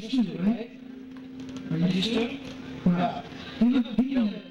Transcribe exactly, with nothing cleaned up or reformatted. registered, right? Registered? Wow. Well, you know,